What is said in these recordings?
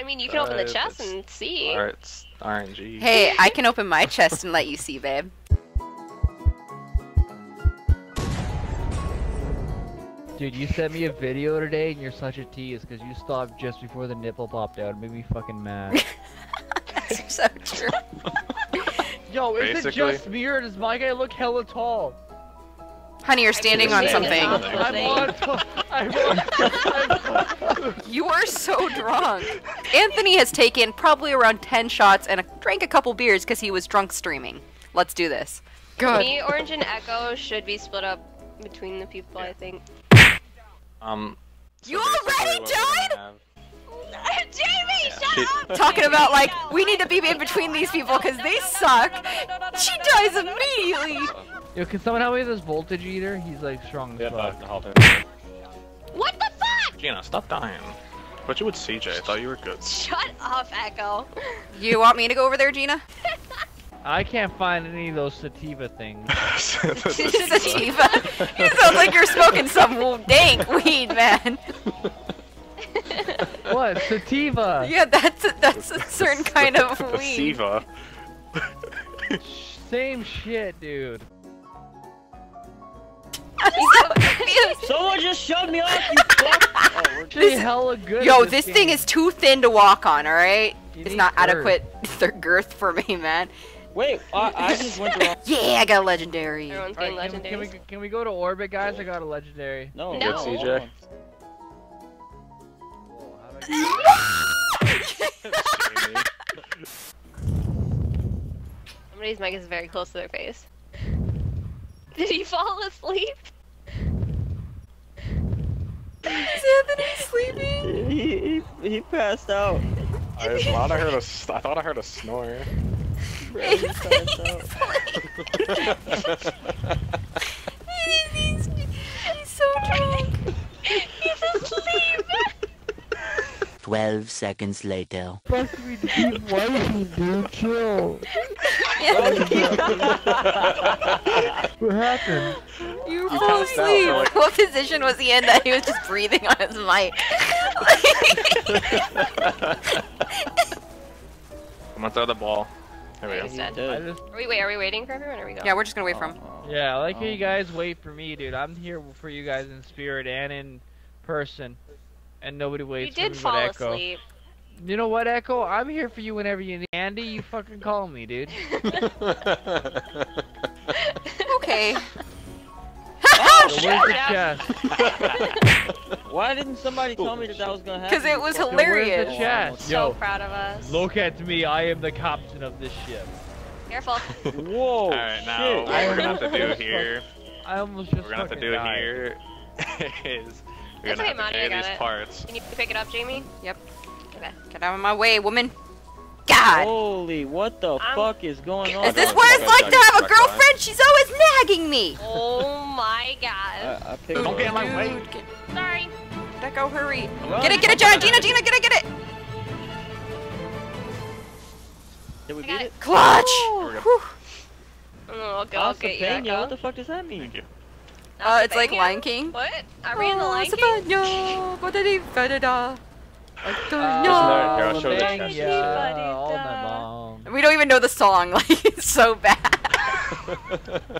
I mean, you can open the chest and see. Alright, it's RNG. Hey, I can open my chest and let you see, babe. Dude, you sent me a video today and you're such a tease because you stopped just before the nipple popped out. It made me fucking mad. That's so true. Yo, is it just me or does my guy look hella tall? Honey, you're standing on something. You are so drunk. Anthony has taken probably around 10 shots and drank a couple beers because he was drunk streaming. Let's do this. Good. Me, Orange, and Echo should be split up between the people, I think. So you already died?! Jamie, shut up! Talking about like, we need to be in between these people because they suck. She dies immediately! Yo, can someone help me with this voltage eater? He's like strong as fuck. What the fuck?! Gina, stop dying. But you would CJ, I thought you were good. Shut up, Echo. You want me to go over there, Gina? I can't find any of those sativa things. Sativa? You sound like you're smoking some dank weed, man. What? Sativa? Yeah, that's a certain kind of weed. Sativa. Same shit, dude. Someone just shoved me off, you fuck! Oh, we're this hella good. Yo, this thing is too thin to walk on, alright? It's not adequate girth for me, man. Wait, I just went to. Yeah, I got a legendary. Everyone's getting legendaries. Can we go to orbit, guys? I got a legendary. No, good, CJ. Somebody's mic is very close to their face. Did he fall asleep? Is Anthony sleeping? He passed out. I thought I heard a snore. He's so drunk. He's asleep. 12 seconds later. Fuck me, dude. Why is he doing chill? What happened? You fell asleep. Like... What position was he in that he was just breathing on his mic? I'm gonna throw the ball. There we go. Are we waiting for everyone or are we going? Yeah, we're just gonna wait for him. Yeah, I like how you guys wait for me, dude. I'm here for you guys in spirit and in person. And nobody waits for me. You did fall asleep. You know what, Echo? I'm here for you whenever you need. Andy, you fucking call me, dude. Okay. Oh, shut up. Why didn't somebody tell me that was gonna happen? Because it was hilarious. The chest? Yo, so proud of us. Look at me. I am the captain of this ship. Careful. Whoa. All right, now what we're gonna have to do here. I almost just is. We're gonna have to carry these parts. Can you pick it up, Jamie? Yep. Okay. Get out of my way, woman. God! Holy, what the fuck is going on? Is this what it's like to have a girlfriend? She's always nagging me! Oh my god. Don't get in my way. Sorry. Echo, hurry. Get it, Gina! Gina, get it! Did we beat it? Clutch! Oh, God. What the fuck does that mean? Thank you. It's like Lion King. What? Are we in the Lion King? We don't even know the song, like, it's so bad.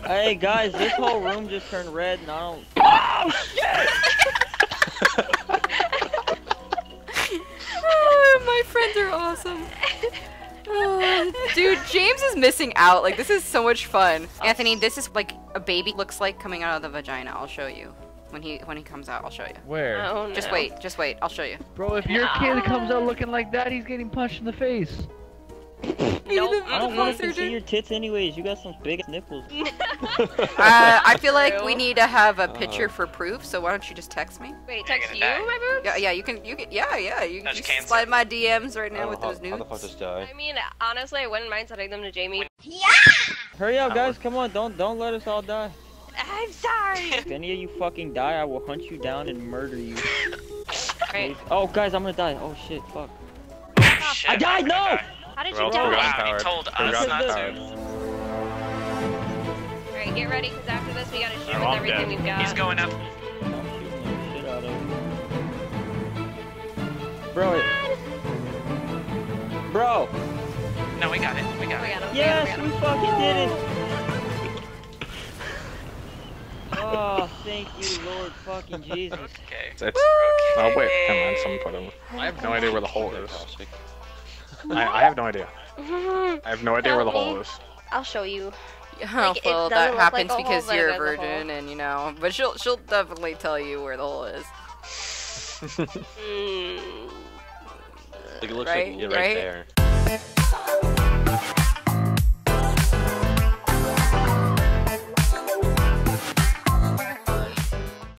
Hey guys, this whole room just turned red and I don't... Oh shit! Oh, my friends are awesome. Dude, James is missing out. Like, this is so much fun. Anthony, this is like a baby looks like coming out of the vagina. I'll show you. When he comes out, I'll show you. Where? Oh, no. Just wait. I'll show you. Bro, if your kid comes out looking like that, he's getting punched in the face. Nope. I don't want to see your tits anyways. You got some big nipples. I feel like we need to have a picture for proof, so why don't you just text me? Wait, text you, my boobs? Yeah, you can, you can slide my DMs right now with those nudes. How the fuck does die? I mean, honestly, I wouldn't mind sending them to Jamie. Yeah! Hurry up, guys, come on, don't let us all die. I'm sorry! If any of you fucking die, I will hunt you down and murder you. Alright. Oh, guys, I'm gonna die. Oh, shit, fuck. Oh, shit. I died, no! How did you die? He told us not to. Alright, get ready, because after this, we gotta shoot with everything we've got. He's going up. I'm shooting the shit out of him. Bro, Bro. No, we got it. We got it. Yes, we fucking did it. Oh, thank you, Lord fucking Jesus. Okay. It's, oh, wait. Hang on, someone put him. I have no idea where the hole is. I have no idea. I have no idea where the hole is. I'll show you. Like, well, that happens like because you're a virgin, and you know. But she'll definitely tell you where the hole is. Like it looks right, like, yeah, right there.